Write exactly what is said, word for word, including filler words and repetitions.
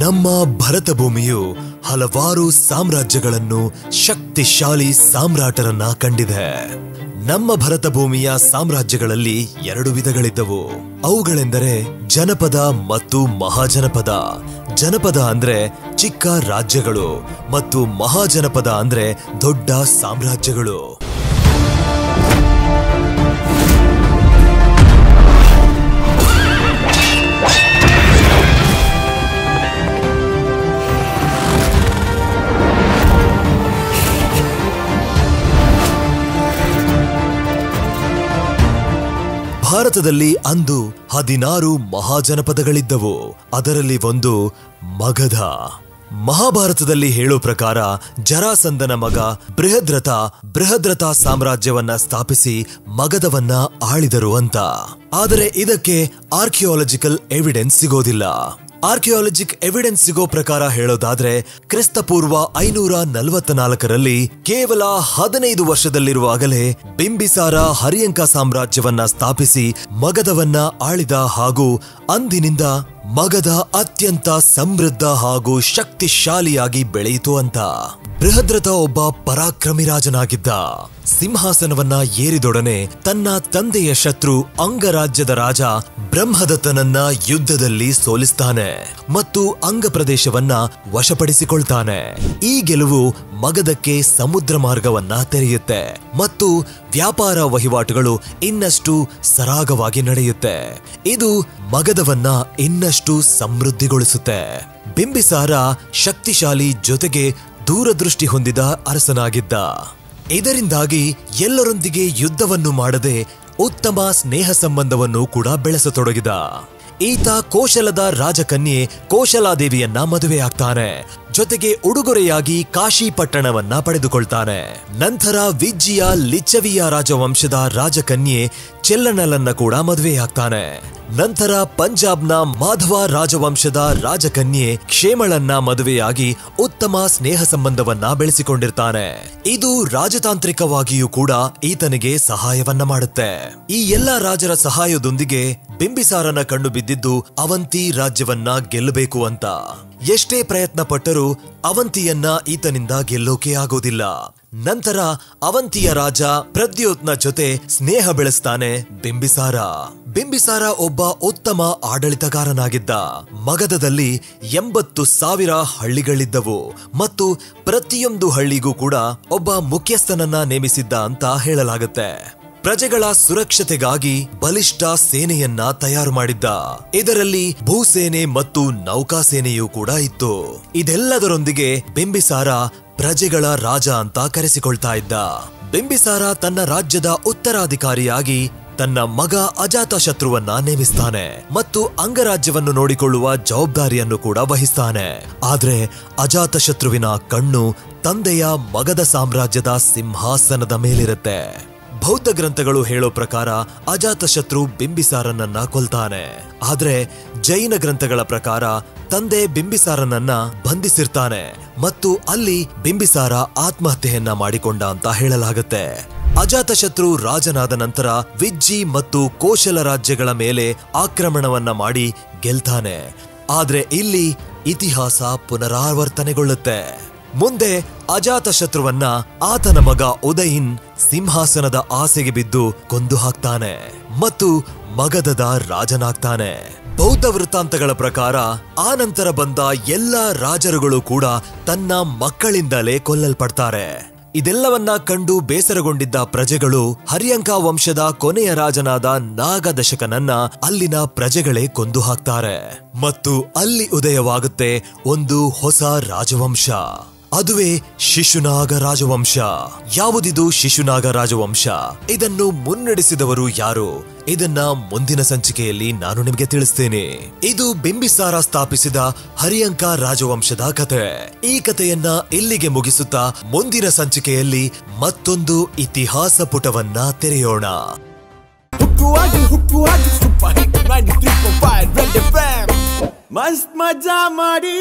ನಮ್ಮ ಭರತ ಭೂಮಿಯು ಹಲವಾರು ಸಾಮ್ರಾಜ್ಯಗಳನ್ನು ಶಕ್ತಿಶಾಲಿ ಸಾಮ್ರಾಟರನ್ನ ಕಂಡಿದೆ. ನಮ್ಮ ಭರತ ಭೂಮಿಯ ಸಾಮ್ರಾಜ್ಯಗಳಲ್ಲಿ ಎರಡು ವಿಧಗಳಿದ್ದವು. ಅವುಗಳೆಂದರೆ ಜನಪದ ಮತ್ತು ಮಹಾಜನಪದ. ಜನಪದ ಅಂದ್ರೆ ಚಿಕ್ಕ ರಾಜ್ಯಗಳು ಮತ್ತು ಮಹಾಜನಪದ ಅಂದ್ರೆ ದೊಡ್ಡ ಸಾಮ್ರಾಜ್ಯಗಳು. ಭಾರತದಲ್ಲಿ ಅಂದು ಹದಿನಾರು ಮಹಾಜನಪದಗಳಿದ್ದವು. ಅದರಲ್ಲಿ ಒಂದು ಮಗಧ. ಮಹಾಭಾರತದಲ್ಲಿ ಹೇಳೋ ಪ್ರಕಾರ ಜರಾಸಂದನ ಮಗ ಬೃಹದ್ರಥ ಬೃಹದ್ರಥ ಸಾಮ್ರಾಜ್ಯವನ್ನ ಸ್ಥಾಪಿಸಿ ಮಗಧವನ್ನ ಆಳಿದರು ಅಂತ. ಆದರೆ ಇದಕ್ಕೆ ಆರ್ಕಿಯಾಲಜಿಕಲ್ ಎವಿಡೆನ್ಸ್ ಸಿಗೋದಿಲ್ಲ. ಆರ್ಕಿಯಾಲಜಿಕ್ ಎವಿಡೆನ್ಸ್ ಸಿಗೋ ಪ್ರಕಾರ ಹೇಳೋದಾದ್ರೆ ಕ್ರಿಸ್ತಪೂರ್ವ ಐನೂರ ನಲವತ್ನಾಲ್ಕರಲ್ಲಿ ಕೇವಲ ಹದಿನೈದು ವರ್ಷದಲ್ಲಿರುವಾಗಲೇ ಬಿಂಬಿಸಾರ ಹರ್ಯಂಕ ಸಾಮ್ರಾಜ್ಯವನ್ನ ಸ್ಥಾಪಿಸಿ ಮಗಧವನ್ನ ಆಳಿದ. ಹಾಗೂ ಅಂದಿನಿಂದ ಮಗಧ ಅತ್ಯಂತ ಸಮೃದ್ಧ ಹಾಗೂ ಶಕ್ತಿಶಾಲಿಯಾಗಿ ಬೆಳೆಯಿತು ಅಂತ. ಬೃಹದ್ರಥ ಒಬ್ಬ ಪರಾಕ್ರಮಿ ರಾಜನಾಗಿದ್ದ. ಸಿಂಹಾಸನವನ್ನ ಏರಿದೊಡನೆ ತನ್ನ ತಂದೆಯ ಶತ್ರು ಅಂಗರಾಜ್ಯದ ರಾಜ ಬ್ರಹ್ಮದತ್ತನನ್ನ ಯುದ್ಧದಲ್ಲಿ ಸೋಲಿಸ್ತಾನೆ ಮತ್ತು ಅಂಗ ಪ್ರದೇಶವನ್ನ ವಶಪಡಿಸಿಕೊಳ್ತಾನೆ. ಈ ಗೆಲುವು ಮಗಧಕ್ಕೆ ಸಮುದ್ರ ಮಾರ್ಗವನ್ನ ತೆರೆಯುತ್ತೆ ಮತ್ತು ವ್ಯಾಪಾರ ವಹಿವಾಟುಗಳು ಇನ್ನಷ್ಟು ಸರಾಗವಾಗಿ ನಡೆಯುತ್ತೆ. ಇದು ಮಗಧವನ್ನ ಇನ್ನಷ್ಟು ಸಮೃದ್ಧಿಗೊಳಿಸುತ್ತೆ. ಬಿಂಬಿಸಾರ ಶಕ್ತಿಶಾಲಿ ಜೊತೆಗೆ ದೂರದೃಷ್ಟಿ ಹೊಂದಿದ ಅರಸನಾಗಿದ್ದ. ಇದರಿಂದಾಗಿ ಎಲ್ಲರೊಂದಿಗೆ ಯುದ್ಧವನ್ನು ಮಾಡದೆ ಉತ್ತಮ ಸ್ನೇಹ ಸಂಬಂಧವನ್ನು ಕೂಡ ಬೆಳೆಸತೊಡಗಿದ. ಈತ ಕೋಶಲದ ರಾಜಕನ್ಯೆ ಕೋಶಲಾದೇವಿಯನ್ನ ಮದುವೆಯಾಗ್ತಾನೆ. ಜೊತೆಗೆ ಉಡುಗೊರೆಯಾಗಿ ಕಾಶಿ ಪಟ್ಟಣವನ್ನ ಪಡೆದುಕೊಳ್ತಾನೆ. ನಂತರ ವಿಜ್ಜಿಯ ಲಿಚ್ಚವಿಯ ರಾಜವಂಶದ ರಾಜಕನ್ಯೆ ಚೆಲ್ಲನಲನ್ನ ಕೂಡ ಮದುವೆಯಾಗ್ತಾನೆ. ನಂತರ ಪಂಜಾಬ್ನ ಮಾಧವ ರಾಜವಂಶದ ರಾಜಕನ್ಯೆ ಕ್ಷೇಮಳನ್ನ ಮದುವೆಯಾಗಿ ಉತ್ತಮ ಸ್ನೇಹ ಸಂಬಂಧವನ್ನ ಬೆಳೆಸಿಕೊಂಡಿರ್ತಾನೆ. ಇದು ರಾಜತಾಂತ್ರಿಕವಾಗಿಯೂ ಕೂಡ ಈತನಿಗೆ ಸಹಾಯವನ್ನ ಮಾಡುತ್ತೆ. ಈ ಎಲ್ಲಾ ರಾಜರ ಸಹಾಯದೊಂದಿಗೆ ಬಿಂಬಿಸಾರನ ಕಣ್ಣು ಬಿದ್ದಿದ್ದು ಅವಂತಿ ರಾಜ್ಯವನ್ನ ಗೆಲ್ಲಬೇಕು ಅಂತ. ಎಷ್ಟೇ ಪ್ರಯತ್ನ ಪಟ್ಟರೂ ಅವಂತಿಯನ್ನ ಈತನಿಂದ ಗೆಲ್ಲೋಕೆ ಆಗೋದಿಲ್ಲ. ನಂತರ ಅವಂತಿಯ ರಾಜ ಪ್ರದ್ಯೋತ್ನ ಜೊತೆ ಸ್ನೇಹ ಬೆಳೆಸ್ತಾನೆ ಬಿಂಬಿಸಾರ. ಬಿಂಬಿಸಾರ ಒಬ್ಬ ಉತ್ತಮ ಆಡಳಿತಗಾರನಾಗಿದ್ದ. ಮಗಧದಲ್ಲಿ ಎಂಬತ್ತು ಸಾವಿರ ಹಳ್ಳಿಗಳಿದ್ದವು ಮತ್ತು ಪ್ರತಿಯೊಂದು ಹಳ್ಳಿಗೂ ಕೂಡ ಒಬ್ಬ ಮುಖ್ಯಸ್ಥನನ್ನ ನೇಮಿಸಿದ್ದ ಅಂತ ಹೇಳಲಾಗುತ್ತೆ. ಪ್ರಜೆಗಳ ಸುರಕ್ಷತೆಗಾಗಿ ಬಲಿಷ್ಠ ಸೇನೆಯನ್ನ ತಯಾರು ಮಾಡಿದ್ದ. ಇದರಲ್ಲಿ ಭೂಸೇನೆ ಮತ್ತು ನೌಕಾಸೇನೆಯೂ ಕೂಡ ಇತ್ತು. ಇದೆಲ್ಲದರೊಂದಿಗೆ ಬಿಂಬಿಸಾರ ಪ್ರಜೆಗಳ ರಾಜ ಅಂತ ಕರೆಸಿಕೊಳ್ತಾ ಇದ್ದ. ಬಿಂಬಿಸಾರ ತನ್ನ ರಾಜ್ಯದ ಉತ್ತರಾಧಿಕಾರಿಯಾಗಿ ತನ್ನ ಮಗ ಅಜಾತಶತ್ರುವನ್ನ ನೇಮಿಸ್ತಾನೆ ಮತ್ತು ಅಂಗರಾಜ್ಯವನ್ನು ನೋಡಿಕೊಳ್ಳುವ ಜವಾಬ್ದಾರಿಯನ್ನು ಕೂಡ ವಹಿಸ್ತಾನೆ. ಆದ್ರೆ ಅಜಾತಶತ್ರುವಿನ ಕಣ್ಣು ತಂದೆಯ ಮಗಧ ಸಾಮ್ರಾಜ್ಯದ ಸಿಂಹಾಸನದ ಮೇಲಿರುತ್ತೆ. ಬೌದ್ಧ ಗ್ರಂಥಗಳು ಹೇಳೋ ಪ್ರಕಾರ ಅಜಾತಶತ್ರು ಬಿಂಬಿಸಾರನನ್ನ ಕೊಲ್ತಾನೆ. ಆದ್ರೆ ಜೈನ ಗ್ರಂಥಗಳ ಪ್ರಕಾರ ತಂದೆ ಬಿಂಬಿಸಾರನನ್ನ ಬಂಧಿಸಿರ್ತಾನೆ ಮತ್ತು ಅಲ್ಲಿ ಬಿಂಬಿಸಾರ ಆತ್ಮಹತ್ಯೆಯನ್ನ ಮಾಡಿಕೊಂಡ ಅಂತ ಹೇಳಲಾಗುತ್ತೆ. ಅಜಾತಶತ್ರು ರಾಜನಾದ ನಂತರ ವಿಜ್ಜಿ ಮತ್ತು ಕೋಶಲ ರಾಜ್ಯಗಳ ಮೇಲೆ ಆಕ್ರಮಣವನ್ನ ಮಾಡಿ ಗೆಲ್ತಾನೆ. ಆದ್ರೆ ಇಲ್ಲಿ ಇತಿಹಾಸ ಪುನರಾವರ್ತನೆಗೊಳ್ಳುತ್ತೆ. ಮುಂದೆ ಅಜಾತಶತ್ರುವನ್ನ ಆತನ ಮಗ ಉದಯಿನ್ ಸಿಂಹಾಸನದ ಆಸೆಗೆ ಬಿದ್ದು ಕೊಂದು ಹಾಕ್ತಾನೆ ಮತ್ತು ಮಗಧದ ರಾಜನಾಗ್ತಾನೆ. ಬೌದ್ಧ ವೃತ್ತಾಂತಗಳ ಪ್ರಕಾರ ಆ ನಂತರ ಬಂದ ಎಲ್ಲಾ ರಾಜರುಗಳು ಕೂಡ ತನ್ನ ಮಕ್ಕಳಿಂದಲೇ ಕೊಲ್ಲಲ್ಪಡ್ತಾರೆ. ಇದೆಲ್ಲವನ್ನ ಕಂಡು ಬೇಸರಗೊಂಡಿದ್ದ ಪ್ರಜೆಗಳು ಹರ್ಯಂಕ ವಂಶದ ಕೊನೆಯ ರಾಜನಾದ ನಾಗದಶಕನನ್ನ ಅಲ್ಲಿನ ಪ್ರಜೆಗಳೇ ಕೊಂದು ಹಾಕ್ತಾರೆ ಮತ್ತು ಅಲ್ಲಿ ಉದಯವಾಗುತ್ತೆ ಒಂದು ಹೊಸ ರಾಜವಂಶ. ಅದುವೇ ಶಿಶುನಾಗ ರಾಜವಂಶ. ಯಾವುದಿದು ಶಿಶುನಾಗ ರಾಜವಂಶ? ಇದನ್ನು ಮುನ್ನಡೆಸಿದವರು ಯಾರು? ಇದನ್ನ ಮುಂದಿನ ಸಂಚಿಕೆಯಲ್ಲಿ ನಾನು ನಿಮಗೆ ತಿಳಿಸ್ತೇನೆ. ಇದು ಬಿಂಬಿಸಾರ ಸ್ಥಾಪಿಸಿದ ಹರ್ಯಂಕ ರಾಜವಂಶದ ಕಥೆ. ಈ ಕಥೆಯನ್ನ ಇಲ್ಲಿಗೆ ಮುಗಿಸುತ್ತಾ ಮುಂದಿನ ಸಂಚಿಕೆಯಲ್ಲಿ ಮತ್ತೊಂದು ಇತಿಹಾಸ ಪುಟವನ್ನ ತೆರೆಯೋಣ. ಮಸ್ತ್ ಮಜಾ ಮಾಡಿ.